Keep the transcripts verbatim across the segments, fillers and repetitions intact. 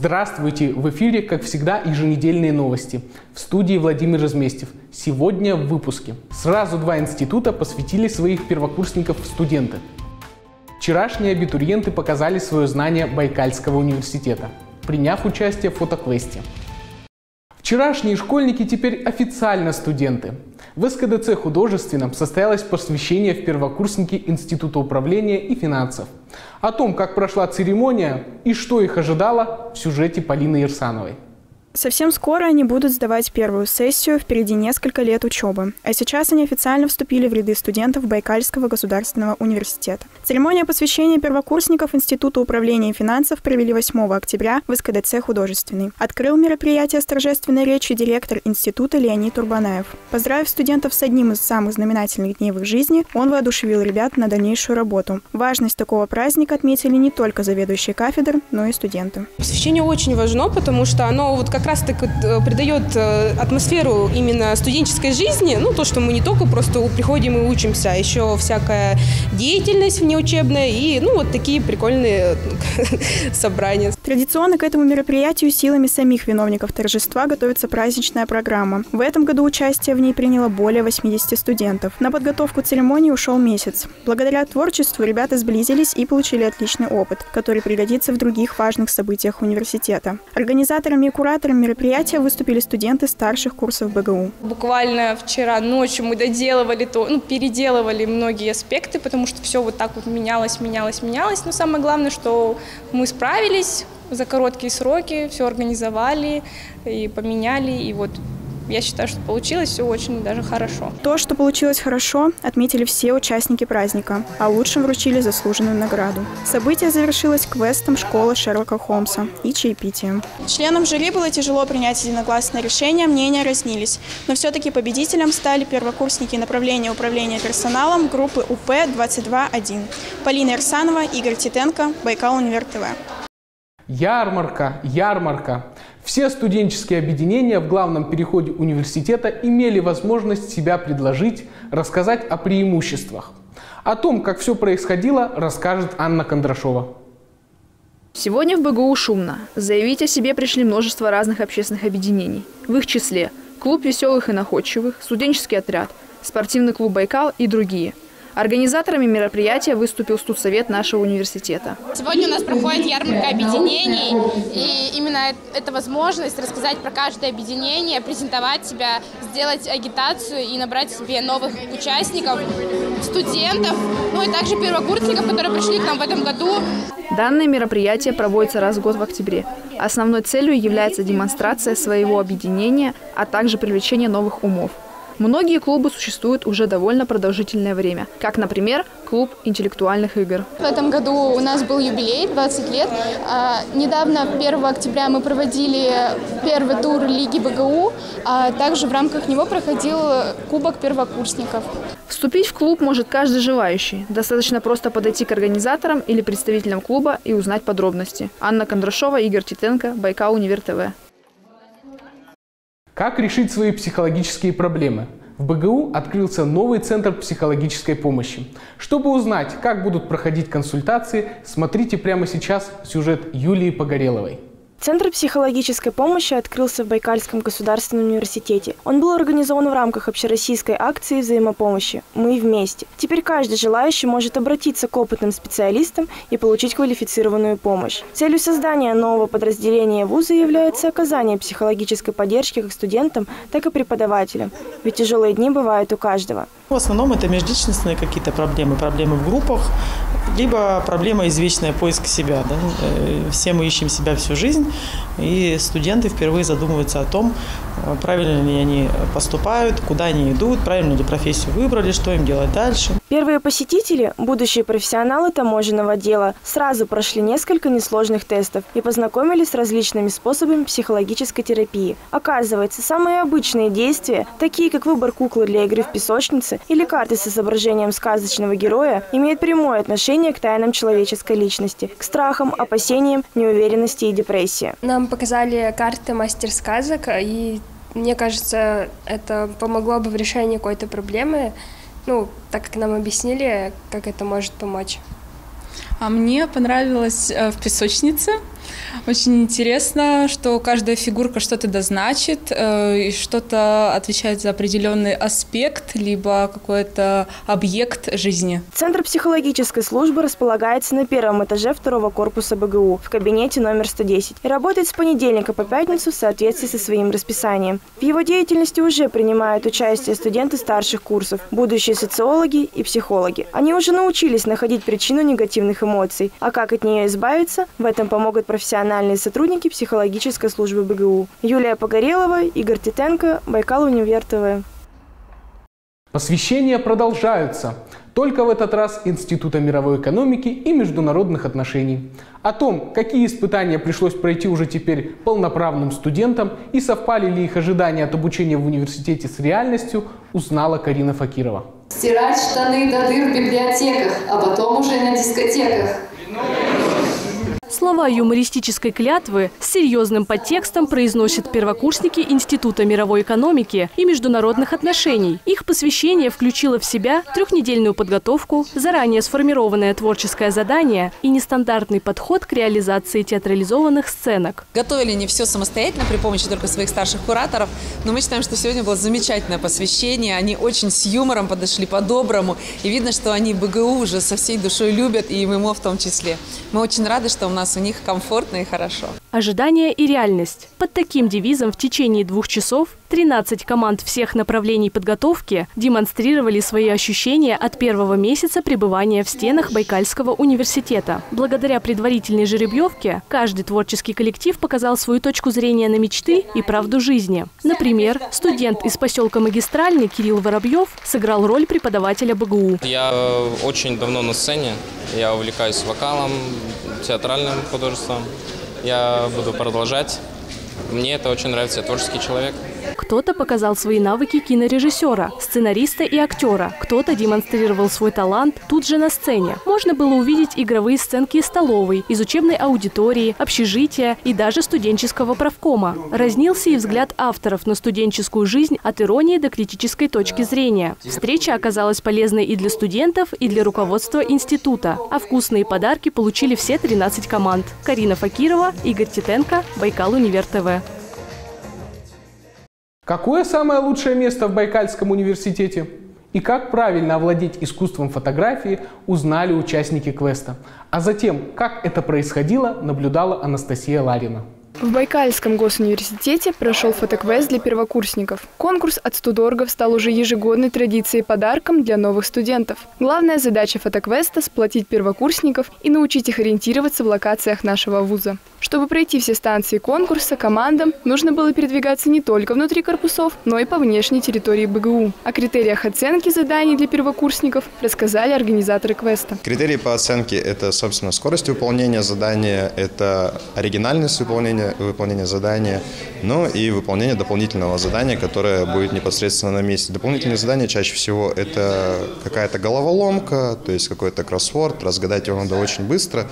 Здравствуйте! В эфире, как всегда, еженедельные новости. В студии Владимир Разместев. Сегодня в выпуске. Сразу два института посвятили своих первокурсников в студенты. Вчерашние абитуриенты показали свое знание Байкальского университета, приняв участие в фотоквесте. Вчерашние школьники теперь официально студенты. В СКДЦ «Художественном» состоялось посвящение в первокурсники Института управления и финансов. О том, как прошла церемония и что их ожидало, в сюжете Полины Ирсановой. Совсем скоро они будут сдавать первую сессию, впереди несколько лет учебы. А сейчас они официально вступили в ряды студентов Байкальского государственного университета. Церемония посвящения первокурсников Института управления и финансов провели восьмого октября в СКДЦ «Художественный». Открыл мероприятие с торжественной речью директор института Леонид Урбанаев. Поздравив студентов с одним из самых знаменательных дней в их жизни, он воодушевил ребят на дальнейшую работу. Важность такого праздника отметили не только заведующие кафедр, но и студенты. Посвящение очень важно, потому что оно вот как Как раз так вот придает атмосферу именно студенческой жизни, ну то, что мы не только просто приходим и учимся, а еще всякая деятельность внеучебная и ну вот такие прикольные собрания. Традиционно к этому мероприятию силами самих виновников торжества готовится праздничная программа. В этом году участие в ней приняло более восьмидесяти студентов. На подготовку церемонии ушел месяц. Благодаря творчеству ребята сблизились и получили отличный опыт, который пригодится в других важных событиях университета. Организаторами и кураторами мероприятия выступили студенты старших курсов БГУ. Буквально вчера ночью мы доделывали, то, ну, переделывали многие аспекты, потому что все вот так вот менялось, менялось, менялось. Но самое главное, что мы справились за короткие сроки, все организовали и поменяли, и вот... Я считаю, что получилось все очень даже хорошо. То, что получилось хорошо, отметили все участники праздника, а лучшим вручили заслуженную награду. Событие завершилось квестом «Школа Шерлока Холмса» и чаепитием. Членам жюри было тяжело принять единогласное решение, мнения разнились. Но все-таки победителем стали первокурсники направления управления персоналом группы У П двадцать два один. Полина Ирсанова, Игорь Титенко, Байкал-Универ Т В. Ярмарка, ярмарка. Все студенческие объединения в главном переходе университета имели возможность себя предложить, рассказать о преимуществах. О том, как все происходило, расскажет Анна Кондрашова. Сегодня в БГУ шумно. Заявить о себе пришли множество разных общественных объединений. В их числе клуб веселых и находчивых, студенческий отряд, спортивный клуб «Байкал» и другие. Организаторами мероприятия выступил студсовет нашего университета. Сегодня у нас проходит ярмарка объединений, и именно эта возможность рассказать про каждое объединение, презентовать себя, сделать агитацию и набрать себе новых участников, студентов, ну и также первокурсников, которые пришли к нам в этом году. Данное мероприятие проводится раз в год в октябре. Основной целью является демонстрация своего объединения, а также привлечение новых умов. Многие клубы существуют уже довольно продолжительное время, как, например, клуб интеллектуальных игр. В этом году у нас был юбилей, двадцать лет. А, недавно, первого октября, мы проводили первый тур Лиги БГУ, а также в рамках него проходил Кубок первокурсников. Вступить в клуб может каждый желающий. Достаточно просто подойти к организаторам или представителям клуба и узнать подробности. Анна Кондрашова, Игорь Титенко, Байкал-Универ Т В. Как решить свои психологические проблемы? В БГУ открылся новый центр психологической помощи. Чтобы узнать, как будут проходить консультации, смотрите прямо сейчас сюжет Юлии Погореловой. Центр психологической помощи открылся в Байкальском государственном университете. Он был организован в рамках общероссийской акции взаимопомощи «Мы вместе». Теперь каждый желающий может обратиться к опытным специалистам и получить квалифицированную помощь. Целью создания нового подразделения вуза является оказание психологической поддержки как студентам, так и преподавателям. Ведь тяжелые дни бывают у каждого. В основном это межличностные какие-то проблемы, проблемы в группах, либо проблема извечная, поиск себя. Да? Все мы ищем себя всю жизнь, и студенты впервые задумываются о том, правильно ли они поступают, куда они идут, правильно ли профессию выбрали, что им делать дальше. Первые посетители, будущие профессионалы таможенного дела, сразу прошли несколько несложных тестов и познакомились с различными способами психологической терапии. Оказывается, самые обычные действия, такие как выбор куклы для игры в песочнице или карты с изображением сказочного героя, имеют прямое отношение к тайнам человеческой личности, к страхам, опасениям, неуверенности и депрессии. Нам показали карты «Мастер сказок», и мне кажется, это помогло бы в решении какой-то проблемы, ну, так как нам объяснили, как это может помочь. А мне понравилось в песочнице. Очень интересно, что каждая фигурка что-то дозначит, и что-то отвечает за определенный аспект, либо какой-то объект жизни. Центр психологической службы располагается на первом этаже второго корпуса БГУ в кабинете номер сто десять и работает с понедельника по пятницу в соответствии со своим расписанием. В его деятельности уже принимают участие студенты старших курсов, будущие социологи и психологи. Они уже научились находить причину негативных эмоций, а как от нее избавиться, в этом помогут профессиональные сотрудники психологической службы БГУ. Юлия Погорелова, Игорь Титенко, Байкал-Универ ТВ. Посвящения продолжаются. Только в этот раз Института мировой экономики и международных отношений. О том, какие испытания пришлось пройти уже теперь полноправным студентам и совпали ли их ожидания от обучения в университете с реальностью, узнала Карина Факирова. Стирать штаны до дыр в библиотеках, а потом уже на дискотеках. Слова юмористической клятвы с серьезным подтекстом произносят первокурсники Института мировой экономики и международных отношений. Их посвящение включило в себя трехнедельную подготовку, заранее сформированное творческое задание и нестандартный подход к реализации театрализованных сценок. Готовили не все самостоятельно при помощи только своих старших кураторов, но мы считаем, что сегодня было замечательное посвящение. Они очень с юмором подошли, по-доброму. И видно, что они БГУ уже со всей душой любят, и ММО в том числе. Мы очень рады, что у нас у них комфортно и хорошо. Ожидания и реальность. Под таким девизом в течение двух часов тринадцать команд всех направлений подготовки демонстрировали свои ощущения от первого месяца пребывания в стенах Байкальского университета. Благодаря предварительной жеребьевке каждый творческий коллектив показал свою точку зрения на мечты и правду жизни. Например, студент из поселка Магистральный Кирилл Воробьев сыграл роль преподавателя БГУ. Я очень давно на сцене, я увлекаюсь вокалом, театральным художеством. Я буду продолжать. Мне это очень нравится, я творческий человек. Кто-то показал свои навыки кинорежиссера, сценариста и актера. Кто-то демонстрировал свой талант тут же на сцене. Можно было увидеть игровые сценки из столовой, из учебной аудитории, общежития и даже студенческого правкома. Разнился и взгляд авторов на студенческую жизнь от иронии до критической точки зрения. Встреча оказалась полезной и для студентов, и для руководства института. А вкусные подарки получили все тринадцать команд. Карина Факирова, Игорь Титенко, Байкал-Универ ТВ. Какое самое лучшее место в Байкальском университете? И как правильно овладеть искусством фотографии, узнали участники квеста. А затем, как это происходило, наблюдала Анастасия Ларина. В Байкальском госуниверситете прошел фотоквест для первокурсников. Конкурс от студоргов стал уже ежегодной традицией и подарком для новых студентов. Главная задача фотоквеста – сплотить первокурсников и научить их ориентироваться в локациях нашего вуза. Чтобы пройти все станции конкурса, командам нужно было передвигаться не только внутри корпусов, но и по внешней территории БГУ. О критериях оценки заданий для первокурсников рассказали организаторы квеста. Критерии по оценке – это, собственно, скорость выполнения задания, это оригинальность выполнения, выполнение задания, но и выполнение дополнительного задания, которое будет непосредственно на месте. Дополнительные задания чаще всего это какая-то головоломка, то есть какой-то кроссворд, разгадать его надо очень быстро,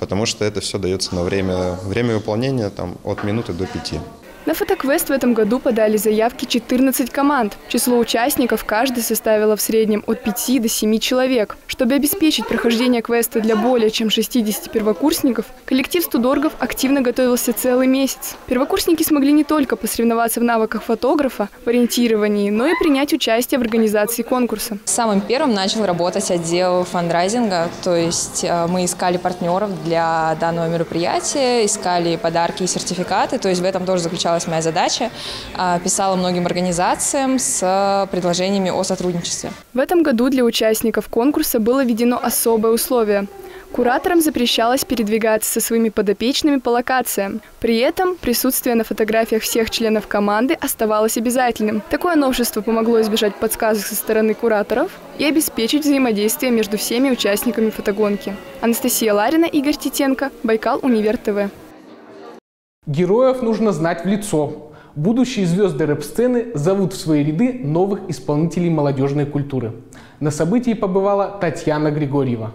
потому что это все дается на время, время выполнения там, от минуты до пяти. На фотоквест в этом году подали заявки четырнадцать команд. Число участников каждой составило в среднем от пяти до семи человек. Чтобы обеспечить прохождение квеста для более чем шестидесяти первокурсников, коллектив студоргов активно готовился целый месяц. Первокурсники смогли не только посоревноваться в навыках фотографа, в ориентировании, но и принять участие в организации конкурса. Самым первым начал работать отдел фандрайзинга, то есть мы искали партнеров для данного мероприятия, искали подарки и сертификаты, то есть в этом тоже заключалось моя задача. Писала многим организациям с предложениями о сотрудничестве. В этом году для участников конкурса было введено особое условие. Кураторам запрещалось передвигаться со своими подопечными по локациям. При этом присутствие на фотографиях всех членов команды оставалось обязательным. Такое новшество помогло избежать подсказок со стороны кураторов и обеспечить взаимодействие между всеми участниками фотогонки. Анастасия Ларина, Игорь Титенко, Байкал-Универ ТВ. Героев нужно знать в лицо. Будущие звезды рэп-сцены зовут в свои ряды новых исполнителей молодежной культуры. На событии побывала Татьяна Григорьева.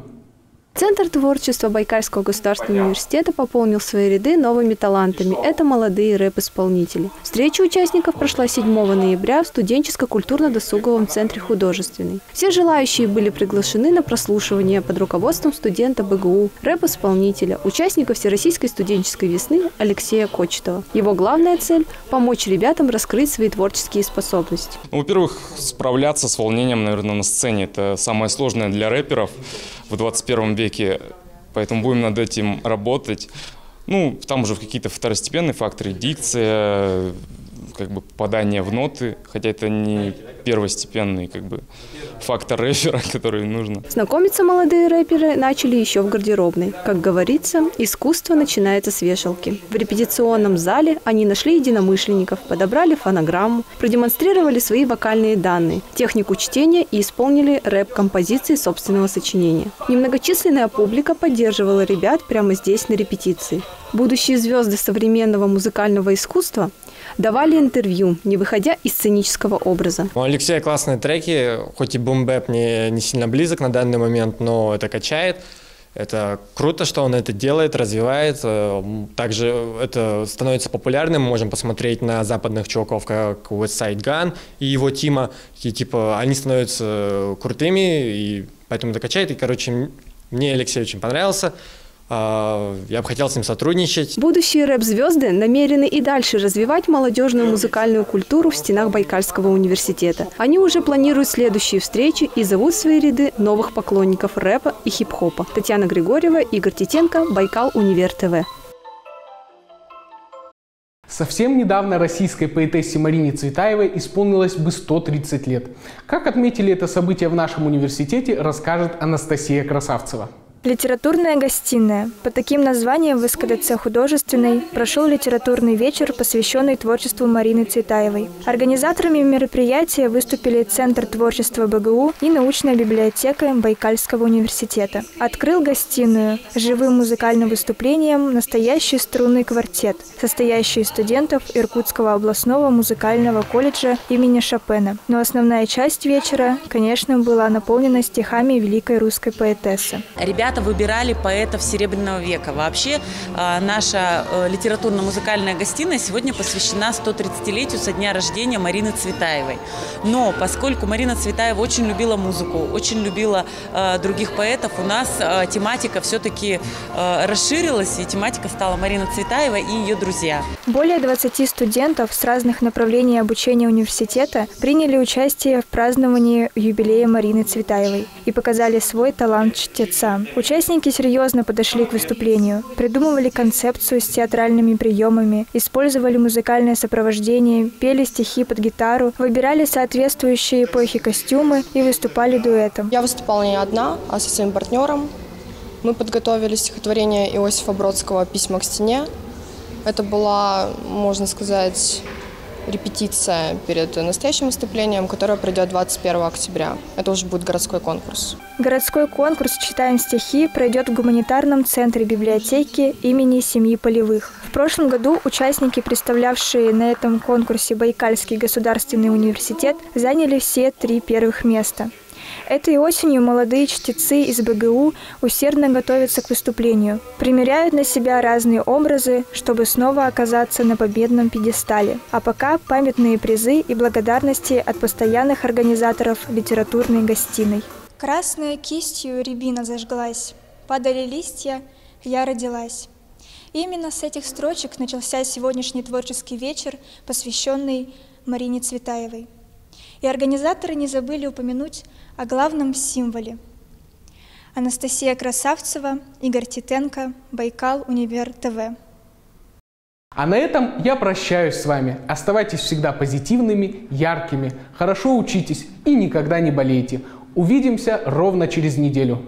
Центр творчества Байкальского государственного университета пополнил свои ряды новыми талантами. Это молодые рэп-исполнители. Встреча участников прошла седьмого ноября в студенческо-культурно-досуговом центре «Художественный». Все желающие были приглашены на прослушивание под руководством студента БГУ, рэп-исполнителя, участника Всероссийской студенческой весны Алексея Кочетова. Его главная цель – помочь ребятам раскрыть свои творческие способности. Во-первых, справляться с волнением, наверное, на сцене. Это самое сложное для рэперов в двадцать первом веке. Поэтому будем над этим работать. Ну, там уже какие-то второстепенные факторы, дикция, как бы попадание в ноты, хотя это не первостепенный как бы фактор рэпера, который нужно. Знакомиться молодые рэперы начали еще в гардеробной. Как говорится, искусство начинается с вешалки. В репетиционном зале они нашли единомышленников, подобрали фонограмму, продемонстрировали свои вокальные данные, технику чтения и исполнили рэп-композиции собственного сочинения. Немногочисленная публика поддерживала ребят прямо здесь на репетиции. Будущие звезды современного музыкального искусства давали интервью, не выходя из сценического образа. У Алексея классные треки, хоть и бумбэп не, не сильно близок на данный момент, но это качает. Это круто, что он это делает, развивает. Также это становится популярным. Мы можем посмотреть на западных чуваков, как Westside Gun и его Тима. И, типа, они становятся крутыми, и поэтому это качает. И, короче, мне Алексей очень понравился. Я бы хотел с ним сотрудничать. Будущие рэп-звезды намерены и дальше развивать молодежную музыкальную культуру в стенах Байкальского университета. Они уже планируют следующие встречи и зовут в свои ряды новых поклонников рэпа и хип-хопа. Татьяна Григорьева, Игорь Титенко, Байкал Универ ТВ. Совсем недавно российской поэтессе Марине Цветаевой исполнилось бы сто тридцать лет. Как отметили это событие в нашем университете, расскажет Анастасия Красавцева. Литературная гостиная. По таким названиям в СКДЦ «Художественный» прошел литературный вечер, посвященный творчеству Марины Цветаевой. Организаторами мероприятия выступили Центр творчества БГУ и научная библиотека Байкальского университета. Открыл гостиную живым музыкальным выступлением настоящий струнный квартет, состоящий из студентов Иркутского областного музыкального колледжа имени Шопена. Но основная часть вечера, конечно, была наполнена стихами великой русской поэтессы. Ребята выбирали поэтов Серебряного века. Вообще наша литературно-музыкальная гостиная сегодня посвящена сто тридцатилетию со дня рождения Марины Цветаевой. Но поскольку Марина Цветаева очень любила музыку, очень любила других поэтов, у нас тематика все-таки расширилась, и тематика стала Марина Цветаева и ее друзья. Более двадцати студентов с разных направлений обучения университета приняли участие в праздновании юбилея Марины Цветаевой и показали свой талант чтеца. Участники серьезно подошли к выступлению, придумывали концепцию с театральными приемами, использовали музыкальное сопровождение, пели стихи под гитару, выбирали соответствующие эпохи костюмы и выступали дуэтом. Я выступала не одна, а со своим партнером. Мы подготовили стихотворение Иосифа Бродского «Письма к стене». Это была, можно сказать, репетиция перед настоящим выступлением, которое пройдет двадцать первого октября. Это уже будет городской конкурс. Городской конкурс «Читаем стихи» пройдет в гуманитарном центре библиотеки имени семьи Полевых. В прошлом году участники, представлявшие на этом конкурсе Байкальский государственный университет, заняли все три первых места. Этой осенью молодые чтецы из БГУ усердно готовятся к выступлению, примеряют на себя разные образы, чтобы снова оказаться на победном пьедестале. А пока памятные призы и благодарности от постоянных организаторов литературной гостиной. Красной кистью рябина зажглась, падали листья, я родилась. Именно с этих строчек начался сегодняшний творческий вечер, посвященный Марине Цветаевой. И организаторы не забыли упомянуть о главном символе. Анастасия Красавцева, Игорь Титенко, Байкал Универ ТВ. А на этом я прощаюсь с вами. Оставайтесь всегда позитивными, яркими, хорошо учитесь и никогда не болейте. Увидимся ровно через неделю.